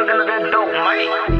Quicker than a dead dog, Mike.